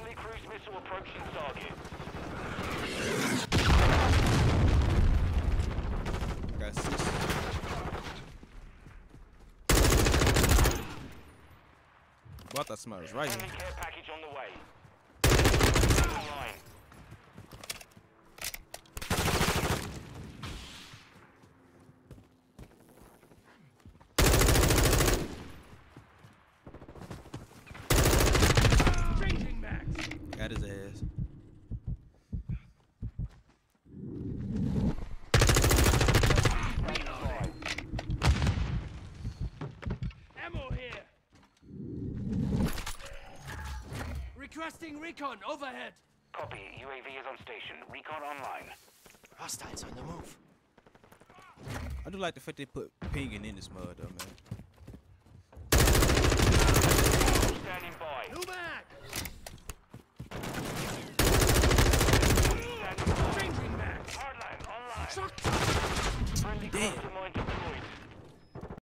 Friendly cruise missile approaching target. What that smells right. Friendly care package on the way. Got his ass. Ammo here. Requesting recon overhead. Copy. UAV is on station. Recon online. Hostiles on the move. I do like the fact they put pinging in this mud, though, man. Standing by. New back. Friendly close to mind.